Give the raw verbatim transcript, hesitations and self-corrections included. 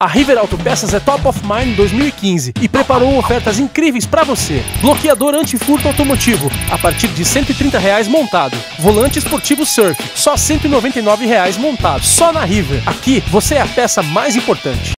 A River Auto Peças é Top of Mind dois mil e quinze e preparou ofertas incríveis para você. Bloqueador antifurto automotivo, a partir de cento e trinta reais montado. Volante esportivo surf, só cento e noventa e nove reais montado. Só na River. Aqui você é a peça mais importante.